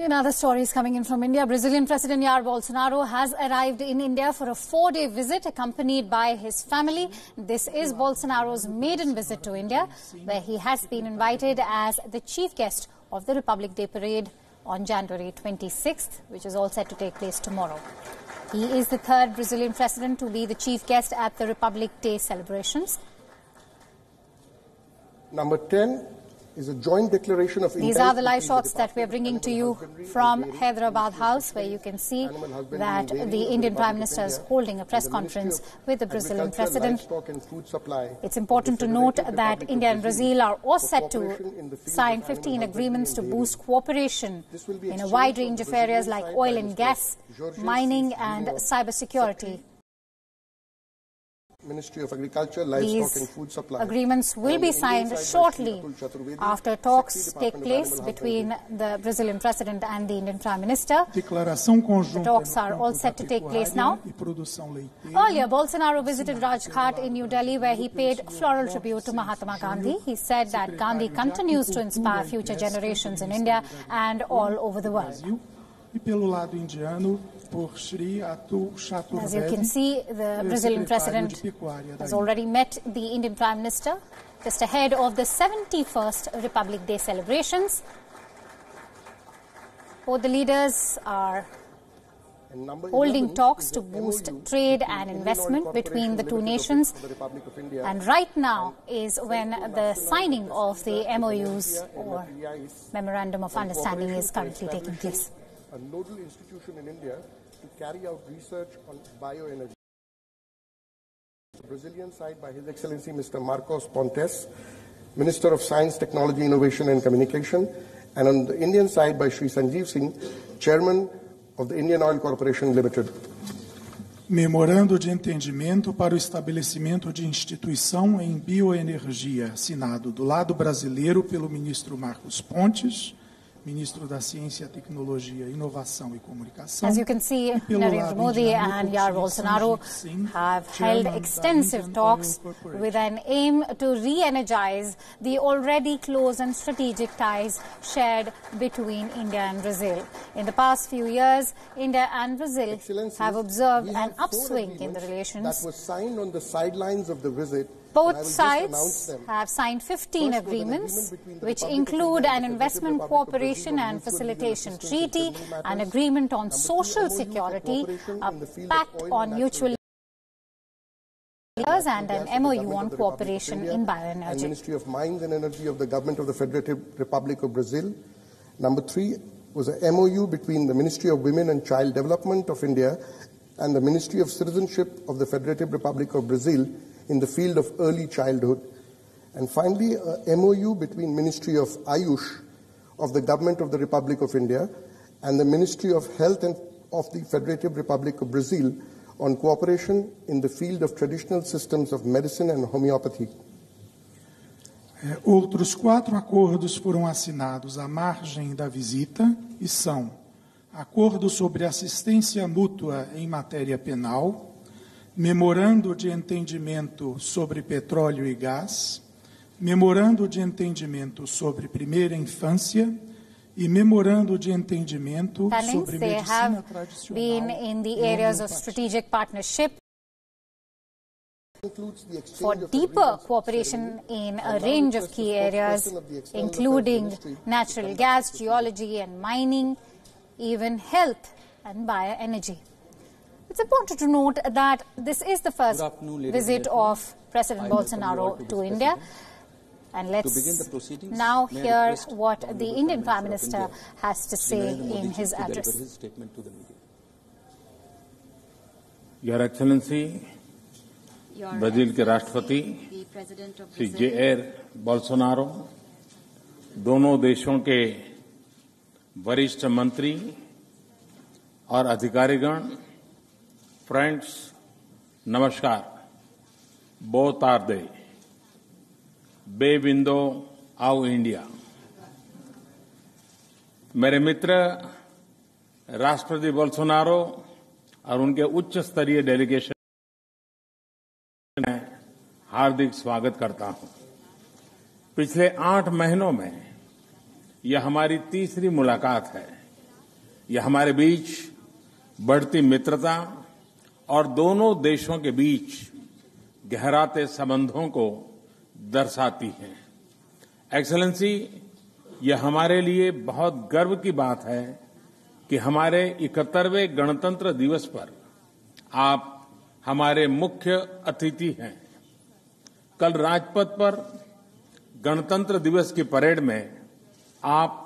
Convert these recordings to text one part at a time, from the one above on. In other stories coming in from India, Brazilian President Jair Bolsonaro has arrived in India for a four-day visit accompanied by his family. This is Bolsonaro's maiden visit to India, where he has been invited as the chief guest of the Republic Day parade on January 26th, which is all set to take place tomorrow. He is the third Brazilian president to be the chief guest at the Republic Day celebrations. Number 10. Is a joint declaration of These are the live shots that we are bringing to you from Hyderabad House, where you can see that the Indian Prime Minister is holding a press conference with the Brazilian President. It's important to note that India and Brazil are all set to sign 15 agreements to boost cooperation in a wide range of areas like oil and gas, mining and cybersecurity. Ministry of Agriculture, Livestock and Food Supply. Agreements will be signed shortly after talks take place between the Brazilian President and the Indian Prime Minister. The talks are all set to take place now. Earlier, Bolsonaro visited Raj Ghat in New Delhi, where he paid floral tribute to Mahatma Gandhi. He said that Gandhi continues to inspire future generations in India and all over the world. As you can see, the Brazilian President has already met the Indian Prime Minister just ahead of the 71st Republic Day celebrations. Both the leaders are holding talks to boost trade and investment between the two nations. And right now is when the signing of the MOUs or Memorandum of Understanding is currently taking place. A nodal institution in India to carry out research on bioenergy. The Brazilian side by His Excellency Mr. Marcos Pontes, Minister of Science, Technology, Innovation and Communication, and on the Indian side by Shri Sanjeev Singh, Chairman of the Indian Oil Corporation Limited. Memorando de entendimento para o estabelecimento de instituição em bioenergia, assinado do lado brasileiro pelo ministro Marcos Pontes, Ministro da Ciência, Tecnologia, Inovação e Comunicação. As you can see, Narendra Modi and Jair Bolsonaro have held extensive talks with an aim to re-energize the already close and strategic ties shared between India and Brazil. In the past few years, India and Brazil have observed an upswing in the relations. That was signed on the sidelines of the visit. Both sides have signed 15 agreements, which include an investment cooperation and facilitation treaty, an agreement on social security, a pact on mutual and an MOU on cooperation in bioenergy. And Ministry of Mines and Energy of the Government of the Federative Republic of Brazil. Number 3 was an MOU between the Ministry of Women and Child Development of India and the Ministry of Citizenship of the Federative Republic of Brazil in the field of early childhood. And finally, a MOU between Ministry of Ayush of the Government of the Republic of India and the Ministry of Health and of the Federative Republic of Brazil on cooperation in the field of traditional systems of medicine and homeopathy. Outros 4 acordos foram assinados à margem da visita e são: acordo sobre assistência mútua em matéria penal, Memorando de Entendimento sobre Petróleo e Gás, Memorando de Entendimento sobre Primeira Infância e Memorando de Entendimento sobre Medicina Tradicional. For deeper cooperation in a range of key areas, including natural gas, geology and mining, even health and bioenergy. It's important to note that this is the first visit of President Bolsonaro to India. And let's now hear what the Indian Prime Minister has to say in his address. Your Excellency, Brazil ke Rashtrapati, Shri Jair Bolsonaro, दोनों देशों के वरिष्ठ मंत्री और अधिकारीगण Friends, Namaskar, both are they. Bay window, our India. मेरे मित्र राष्ट्रपति Bolsonaro और उनके उच्च स्तरीय डेलीगेशन में हार्दिक स्वागत करता हूं। पिछले 8 महीनों में यह हमारी तीसरी मुलाकात है। ये हमारे बीच बढ़ती मित्रता और दोनों देशों के बीच गहराते संबंधों को दर्शाती है। एक्सेलेंसी, ये हमारे लिए बहुत गर्व की बात है कि हमारे 71वें गणतंत्र दिवस पर आप हमारे मुख्य अतिथि हैं। कल राजपथ पर गणतंत्र दिवस की परेड में आप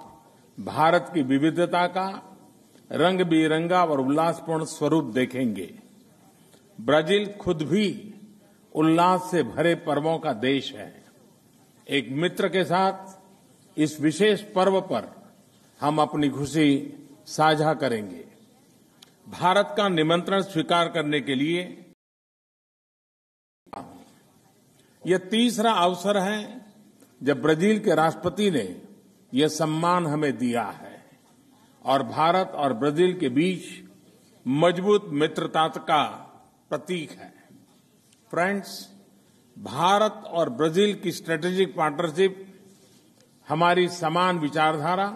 भारत की विविधता का रंग बिरंगा और उल्लासपूर्ण स्वरूप देखेंगे। ब्राजील खुद भी उल्लास से भरे पर्वों का देश है। एक मित्र के साथ इस विशेष पर्व पर हम अपनी खुशी साझा करेंगे। भारत का निमंत्रण स्वीकार करने के लिए यह तीसरा अवसर है जब ब्राजील के राष्ट्रपति ने यह सम्मान हमें दिया है और भारत और ब्राजील के बीच मजबूत मित्रता का प्रतीक है। फ्रेंड्स, भारत और ब्राजील की स्ट्रेटेजिक पार्टनरशिप हमारी समान विचारधारा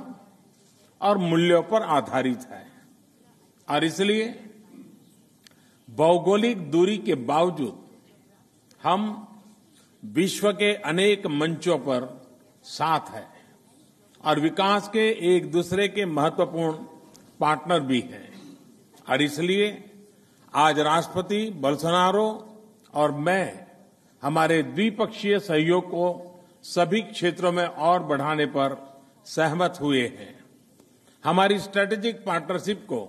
और मूल्यों पर आधारित है और इसलिए भौगोलिक दूरी के बावजूद हम विश्व के अनेक मंचों पर साथ हैं और विकास के एक दूसरे के महत्वपूर्ण पार्टनर भी हैं और इसलिए आज राष्ट्रपति बोल्सोनारो और मैं हमारे द्विपक्षीय सहयोग को सभी क्षेत्रों में और बढ़ाने पर सहमत हुए हैं। हमारी स्ट्रेटेजिक पार्टनरशिप को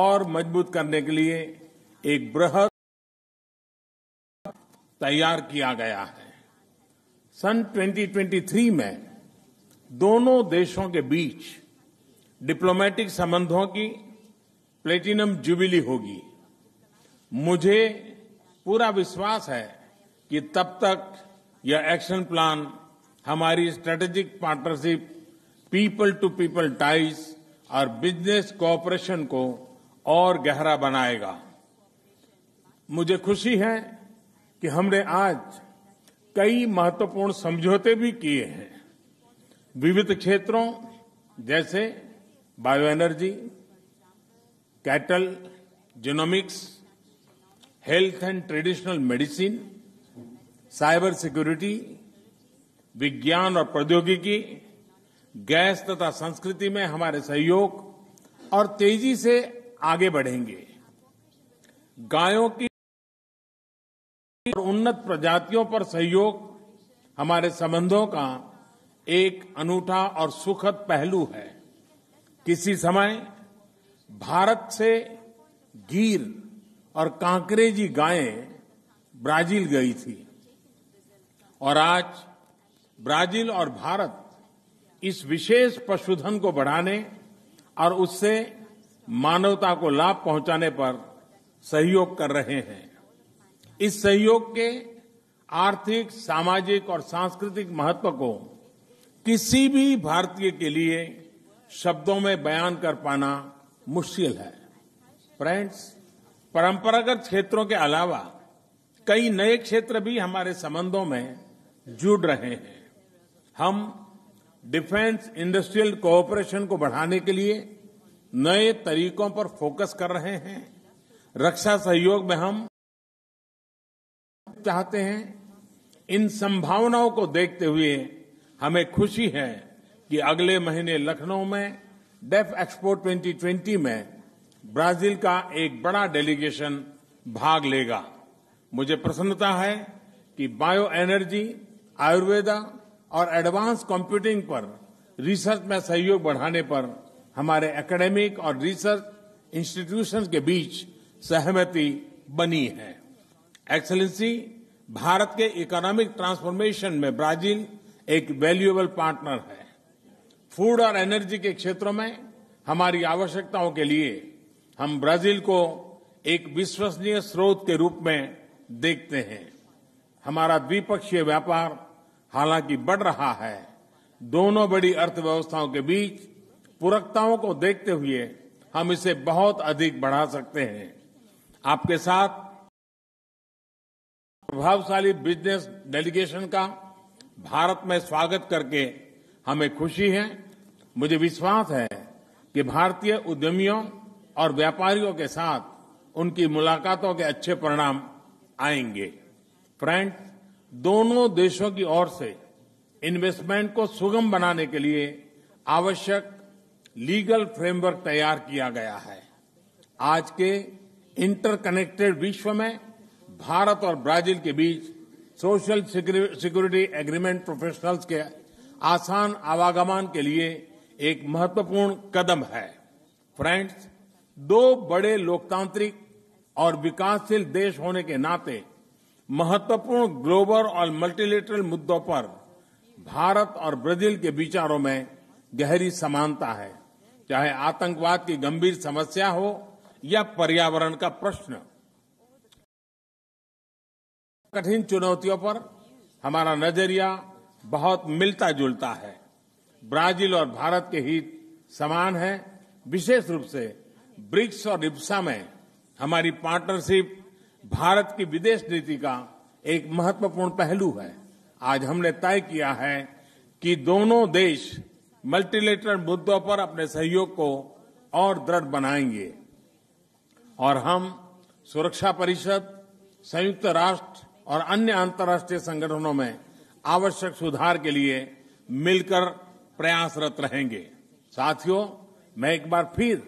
और मजबूत करने के लिए एक बृहद तैयार किया गया है। सन 2023 में दोनों देशों के बीच डिप्लोमेटिक संबंधों की प्लेटिनम जुबिली होगी। मुझे पूरा विश्वास है कि तब तक यह एक्शन प्लान हमारी strategic partnership, people to people ties और बिजनेस कोऑपरेशन को और गहरा बनाएगा। मुझे खुशी है कि हमने आज कई महत्वपूर्ण समझौते भी किए हैं। विविध क्षेत्रों जैसे bio energy, cattle genomics, health and traditional medicine, cyber security, विज्ञान और प्रौद्योगिकी, गैस तथा संस्कृति में हमारे सहयोग और तेजी से आगे बढ़ेंगे। गायों की और उन्नत प्रजातियों पर सहयोग हमारे संबंधों का एक अनूठा और सुखद पहलू है। किसी समय भारत से गिर और कांकरेजी गायें ब्राजील गई थी और आज ब्राजील और भारत इस विशेष पशुधन को बढ़ाने और उससे मानवता को लाभ पहुंचाने पर सहयोग कर रहे हैं। इस सहयोग के आर्थिक, सामाजिक और सांस्कृतिक महत्व को किसी भी भारतीय के लिए शब्दों में बयान कर पाना मुश्किल है। फ्रेंड्स, परंपरागत क्षेत्रों के अलावा कई नए क्षेत्र भी हमारे संबंधों में जुड़ रहे हैं। हम डिफेंस इंडस्ट्रियल कोऑपरेशन को बढ़ाने के लिए नए तरीकों पर फोकस कर रहे हैं। रक्षा सहयोग में हम चाहते हैं। इन संभावनाओं को देखते हुए हमें खुशी है कि अगले महीने लखनऊ में डेफ एक्सपो 2020 में ब्राजील का एक बड़ा डेलीगेशन भाग लेगा। मुझे प्रसन्नता है कि बायो एनर्जी, आयुर्वेदा और एडवांस कंप्यूटिंग पर रिसर्च में सहयोग बढ़ाने पर हमारे एकेडमिक और रिसर्च इंस्टीट्यूशन के बीच सहमति बनी है। एक्सेलेंसी, भारत के इकोनॉमिक ट्रांसफॉर्मेशन में ब्राजील एक वैल्यूएबल पार्टनर है। फूड और एनर्जी के क्षेत्रों में हमारी आवश्यकताओं के लिए हम ब्राजील को एक विश्वसनीय स्रोत के रूप में देखते हैं। हमारा द्विपक्षीय व्यापार हालांकि बढ़ रहा है, दोनों बड़ी अर्थव्यवस्थाओं के बीच पूरकताओं को देखते हुए हम इसे बहुत अधिक बढ़ा सकते हैं। आपके साथ प्रभावशाली बिजनेस डेलीगेशन का भारत में स्वागत करके हमें खुशी है। मुझे विश्वास है कि भारतीय उद्यमियों और व्यापारियों के साथ उनकी मुलाकातों के अच्छे परिणाम आएंगे। फ्रेंड्स, दोनों देशों की ओर से इन्वेस्टमेंट को सुगम बनाने के लिए आवश्यक लीगल फ्रेमवर्क तैयार किया गया है। आज के इंटरकनेक्टेड विश्व में भारत और ब्राजील के बीच सोशल सिक्योरिटी एग्रीमेंट प्रोफेशनल्स के आसान आवागमन के लिए एक महत्वपूर्ण कदम है। फ्रेंड्स, दो बड़े लोकतांत्रिक और विकासशील देश होने के नाते महत्वपूर्ण ग्लोबल और मल्टीलेटरल मुद्दों पर भारत और ब्राजील के विचारों में गहरी समानता है, चाहे आतंकवाद की गंभीर समस्या हो या पर्यावरण का प्रश्न। कठिन चुनौतियों पर हमारा नजरिया बहुत मिलता जुलता है। ब्राजील और भारत के हित समान है। विशेष रूप से ब्रिक्स और IBSA में हमारी पार्टनरशिप भारत की विदेश नीति का एक महत्वपूर्ण पहलू है। आज हमने तय किया है कि दोनों देश मल्टीलेटरल मुद्दों पर अपने सहयोग को और दृढ़ बनाएंगे और हम सुरक्षा परिषद, संयुक्त राष्ट्र और अन्य अंतर्राष्ट्रीय संगठनों में आवश्यक सुधार के लिए मिलकर प्रयासरत रहेंगे। साथियों, मैं एक बार फिर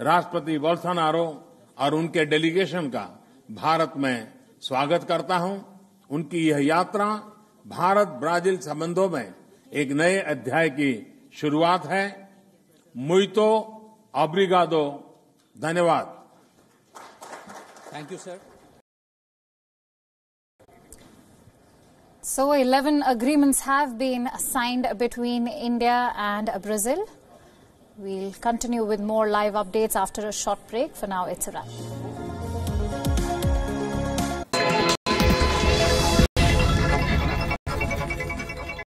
राष्ट्रपति बोल्सोनारो और उनके डेलीगेशन का भारत में स्वागत करता हूं। उनकी यह यात्रा भारत ब्राजील संबंधों में एक नए अध्याय की शुरुआत है। मुइतो ऑब्रिगादो। धन्यवाद। Thank you sir. So 11 agreements have been signed between India and Brazil. We'll continue with more live updates after a short break. For now, it's a wrap.